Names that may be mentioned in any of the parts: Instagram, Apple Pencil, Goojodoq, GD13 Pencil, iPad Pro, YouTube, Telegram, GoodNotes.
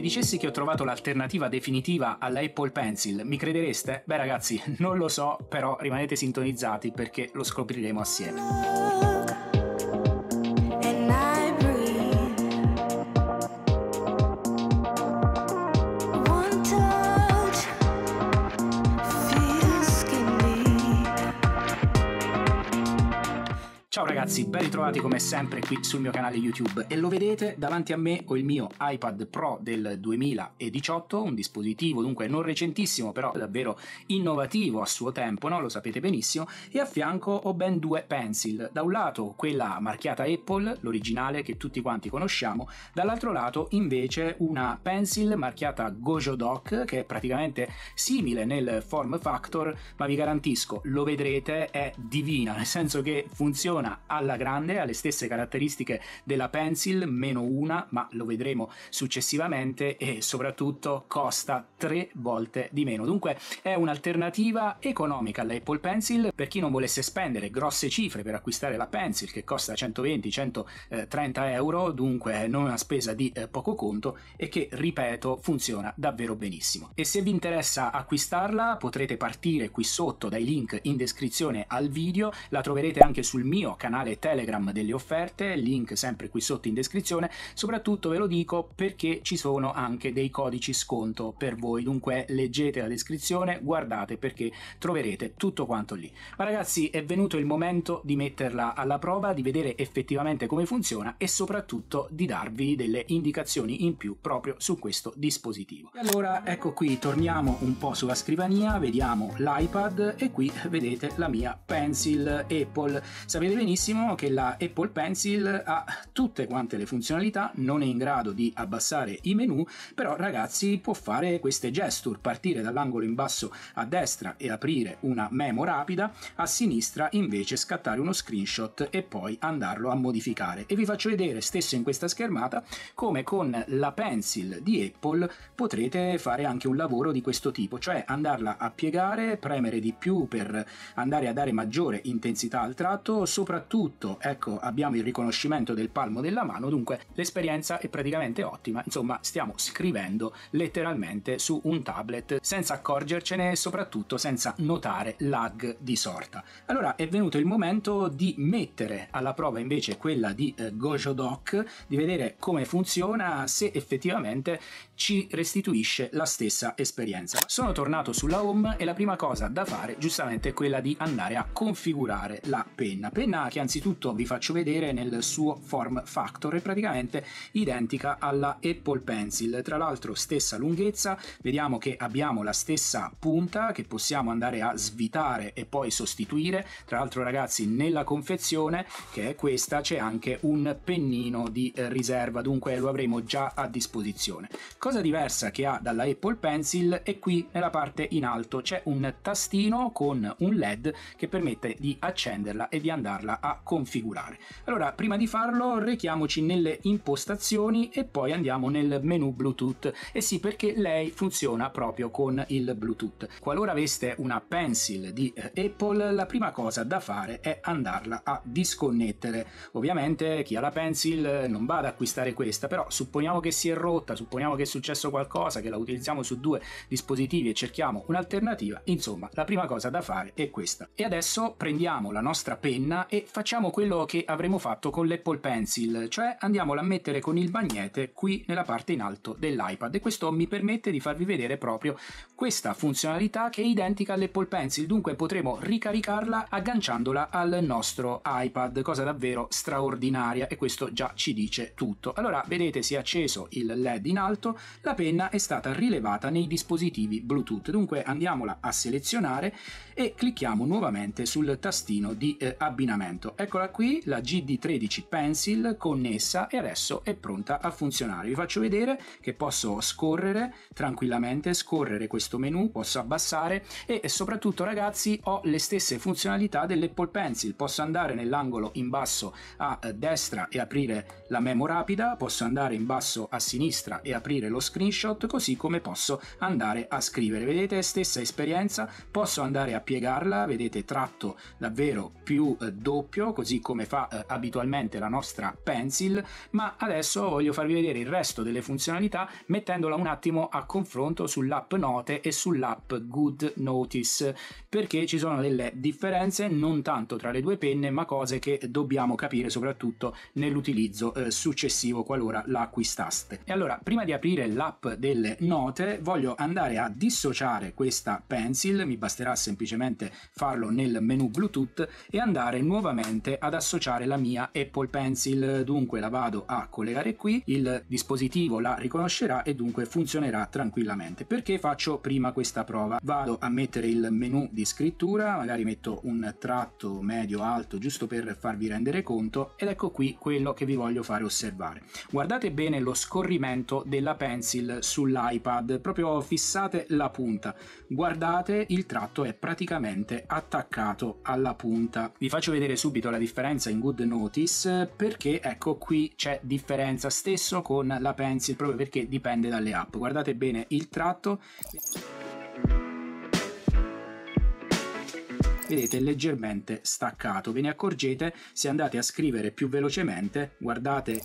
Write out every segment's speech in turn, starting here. vi dicessi che ho trovato l'alternativa definitiva all'Apple Pencil, mi credereste? Beh ragazzi, non lo so, però rimanete sintonizzati perché lo scopriremo assieme. Ciao ragazzi, ben ritrovati come sempre qui sul mio canale YouTube e lo vedete davanti a me ho il mio iPad Pro del 2018, un dispositivo dunque non recentissimo però davvero innovativo a suo tempo, no? Lo sapete benissimo, e a fianco ho ben due pencil, da un lato quella marchiata Apple, l'originale che tutti quanti conosciamo, dall'altro lato invece una pencil marchiata Goojodoq che è praticamente simile nel form factor, ma vi garantisco, lo vedrete, è divina, nel senso che funziona alla grande, alle stesse caratteristiche della Pencil, meno una, ma lo vedremo successivamente, e soprattutto costa 3 volte di meno. Dunque è un'alternativa economica all'Apple Pencil per chi non volesse spendere grosse cifre per acquistare la Pencil che costa 120-130 euro, dunque non una spesa di poco conto e che, ripeto, funziona davvero benissimo. E se vi interessa acquistarla potrete partire qui sotto dai link in descrizione al video, la troverete anche sul mio canale Telegram delle offerte, link sempre qui sotto in descrizione, soprattutto ve lo dico perché ci sono anche dei codici sconto per voi, dunque leggete la descrizione, guardate perché troverete tutto quanto lì. Ma ragazzi, è venuto il momento di metterla alla prova, di vedere effettivamente come funziona e soprattutto di darvi delle indicazioni in più proprio su questo dispositivo. E allora ecco qui, torniamo un po' sulla scrivania, vediamo l'iPad e qui vedete la mia Pencil Apple. Sapete benissimo che la Apple Pencil ha tutte quante le funzionalità, non è in grado di abbassare i menu, però ragazzi può fare queste gesture, partire dall'angolo in basso a destra e aprire una memo rapida, a sinistra invece scattare uno screenshot e poi andarlo a modificare. E vi faccio vedere stesso in questa schermata come con la Pencil di Apple potrete fare anche un lavoro di questo tipo, cioè andarla a piegare, premere di più per andare a dare maggiore intensità al tratto. Soprattutto, ecco, abbiamo il riconoscimento del palmo della mano, dunque l'esperienza è praticamente ottima, insomma stiamo scrivendo letteralmente su un tablet senza accorgercene e soprattutto senza notare lag di sorta. Allora è venuto il momento di mettere alla prova invece quella di Goojodoq, di vedere come funziona, se effettivamente ci restituisce la stessa esperienza. Sono tornato sulla home e la prima cosa da fare giustamente è quella di andare a configurare la penna. Penna che anzitutto vi faccio vedere nel suo form factor, è praticamente identica alla Apple Pencil, tra l'altro stessa lunghezza, vediamo che abbiamo la stessa punta che possiamo andare a svitare e poi sostituire, tra l'altro ragazzi nella confezione che è questa c'è anche un pennino di riserva, dunque lo avremo già a disposizione. Cosa diversa che ha dalla Apple Pencil è qui nella parte in alto c'è un tastino con un LED che permette di accenderla e di andarla a configurare. Allora prima di farlo rechiamoci nelle impostazioni e poi andiamo nel menu Bluetooth, e sì, perché lei funziona proprio con il Bluetooth. Qualora aveste una Pencil di Apple la prima cosa da fare è andarla a disconnettere. Ovviamente chi ha la Pencil non va ad acquistare questa, però supponiamo che si è rotta, supponiamo che è successo qualcosa, che la utilizziamo su 2 dispositivi e cerchiamo un'alternativa, insomma la prima cosa da fare è questa. E adesso prendiamo la nostra penna e facciamo quello che avremmo fatto con l'Apple Pencil, cioè andiamola a mettere con il magnete qui nella parte in alto dell'iPad, e questo mi permette di farvi vedere proprio questa funzionalità che è identica all'Apple Pencil, dunque potremo ricaricarla agganciandola al nostro iPad, cosa davvero straordinaria, e questo già ci dice tutto. Allora vedete si è acceso il LED in alto, la penna è stata rilevata nei dispositivi Bluetooth, dunque andiamola a selezionare e clicchiamo nuovamente sul tastino di abbinamento. Eccola qui la GD13 Pencil connessa e adesso è pronta a funzionare. Vi faccio vedere che posso scorrere tranquillamente, scorrere questo menu, posso abbassare e soprattutto ragazzi ho le stesse funzionalità dell'Apple Pencil, posso andare nell'angolo in basso a destra e aprire la memo rapida, posso andare in basso a sinistra e aprire lo screenshot, così come posso andare a scrivere, vedete stessa esperienza, posso andare a piegarla, vedete tratto davvero più doppio doppio, così come fa abitualmente la nostra Pencil, ma adesso voglio farvi vedere il resto delle funzionalità mettendola un attimo a confronto sull'app Note e sull'app GoodNotes, perché ci sono delle differenze non tanto tra le due penne, ma cose che dobbiamo capire soprattutto nell'utilizzo successivo qualora la acquistaste. E allora, prima di aprire l'app delle note, voglio andare a dissociare questa Pencil, mi basterà semplicemente farlo nel menu Bluetooth e andare nuovamente ad associare la mia Apple Pencil. Dunque la vado a collegare qui, il dispositivo la riconoscerà e dunque funzionerà tranquillamente. Perché faccio prima questa prova? Vado a mettere il menu di scrittura, magari metto un tratto medio alto giusto per farvi rendere conto, ed ecco qui quello che vi voglio fare osservare. Guardate bene lo scorrimento della Pencil sull'iPad, proprio fissate la punta, guardate, il tratto è praticamente attaccato alla punta. Vi faccio vedere subito la differenza in GoodNotes, perché ecco qui c'è differenza, stesso con la Pencil, proprio perché dipende dalle app. Guardate bene il tratto, vedete, leggermente staccato, ve ne accorgete se andate a scrivere più velocemente, guardate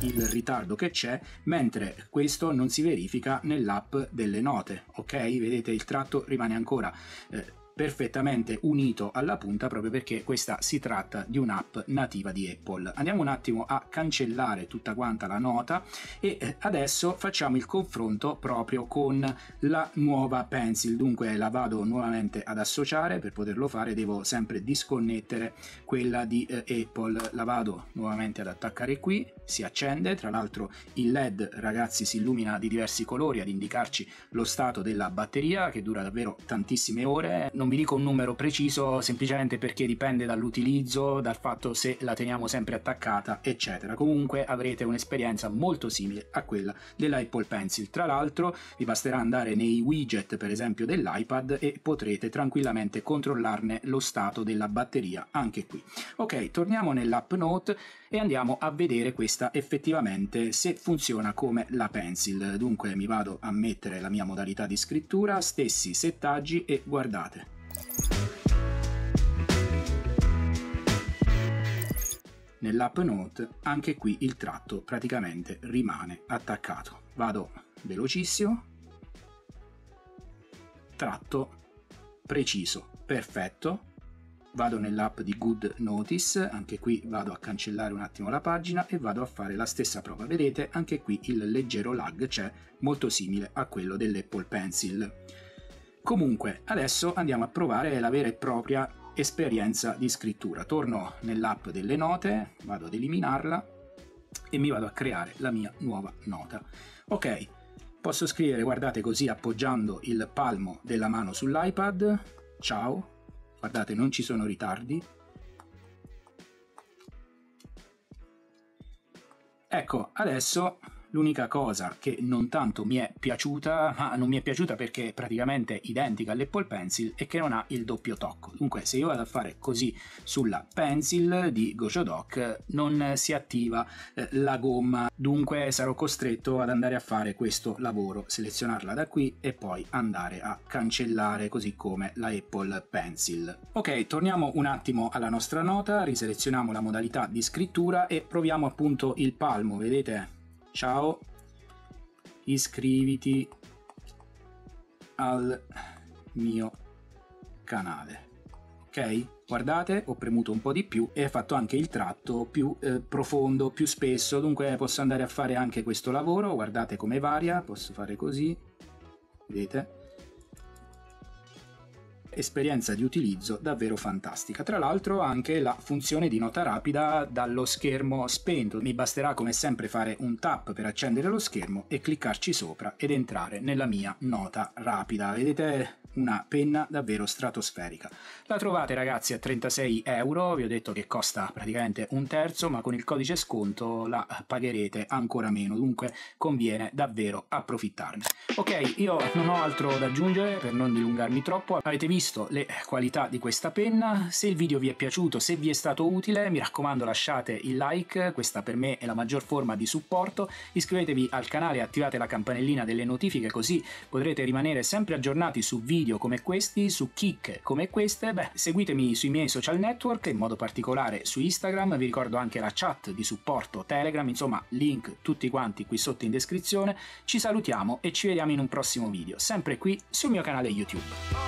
il ritardo che c'è, mentre questo non si verifica nell'app delle note, ok? Vedete, il tratto rimane ancora perfettamente unito alla punta, proprio perché questa si tratta di un'app nativa di Apple. Andiamo un attimo a cancellare tutta quanta la nota e adesso facciamo il confronto proprio con la nuova Pencil. Dunque la vado nuovamente ad associare, per poterlo fare devo sempre disconnettere quella di Apple, la vado nuovamente ad attaccare qui, si accende, tra l'altro il LED, ragazzi, si illumina di diversi colori ad indicarci lo stato della batteria, che dura davvero tantissime ore. Non vi dico un numero preciso semplicemente perché dipende dall'utilizzo, dal fatto se la teniamo sempre attaccata eccetera. Comunque avrete un'esperienza molto simile a quella dell'Apple Pencil. Tra l'altro vi basterà andare nei widget per esempio dell'iPad e potrete tranquillamente controllarne lo stato della batteria anche qui. Ok, torniamo nell'app Note e andiamo a vedere questa effettivamente se funziona come la Pencil. Dunque mi vado a mettere la mia modalità di scrittura, stessi settaggi e guardate. Nell'app Note anche qui il tratto praticamente rimane attaccato. Vado velocissimo, tratto preciso, perfetto. Vado nell'app di GoodNotes, anche qui vado a cancellare un attimo la pagina e vado a fare la stessa prova. Vedete, anche qui il leggero lag c'è, molto simile a quello dell'Apple Pencil. Comunque, adesso andiamo a provare la vera e propria esperienza di scrittura. Torno nell'app delle note, vado ad eliminarla e mi vado a creare la mia nuova nota. Ok, posso scrivere, guardate, così appoggiando il palmo della mano sull'iPad. Ciao. Guardate, non ci sono ritardi. Ecco, adesso l'unica cosa che non tanto mi è piaciuta, ma non mi è piaciuta perché è praticamente identica all'Apple Pencil, è che non ha il doppio tocco. Dunque se io vado a fare così sulla Pencil di Goojodoq non si attiva la gomma, dunque sarò costretto ad andare a fare questo lavoro, selezionarla da qui e poi andare a cancellare, così come la Apple Pencil. Ok, torniamo un attimo alla nostra nota, riselezioniamo la modalità di scrittura e proviamo appunto il palmo, vedete? Ciao, iscriviti al mio canale. Ok? Guardate, ho premuto un po' di più e ho fatto anche il tratto più profondo, più spesso, dunque posso andare a fare anche questo lavoro. Guardate come varia, posso fare così, vedete? Esperienza di utilizzo davvero fantastica. Tra l'altro anche la funzione di nota rapida dallo schermo spento, mi basterà come sempre fare un tap per accendere lo schermo e cliccarci sopra ed entrare nella mia nota rapida. Vedete, una penna davvero stratosferica. La trovate, ragazzi, a 36 euro, vi ho detto che costa praticamente un terzo, ma con il codice sconto la pagherete ancora meno, dunque conviene davvero approfittarne. Ok, io non ho altro da aggiungere per non dilungarmi troppo, avete visto le qualità di questa penna. Se il video vi è piaciuto, se vi è stato utile, mi raccomando lasciate il like, questa per me è la maggior forma di supporto, iscrivetevi al canale e attivate la campanellina delle notifiche, così potrete rimanere sempre aggiornati su video video come questi, su chicche come queste, beh, seguitemi sui miei social network, in modo particolare su Instagram, vi ricordo anche la chat di supporto Telegram, insomma link tutti quanti qui sotto in descrizione. Ci salutiamo e ci vediamo in un prossimo video, sempre qui sul mio canale YouTube.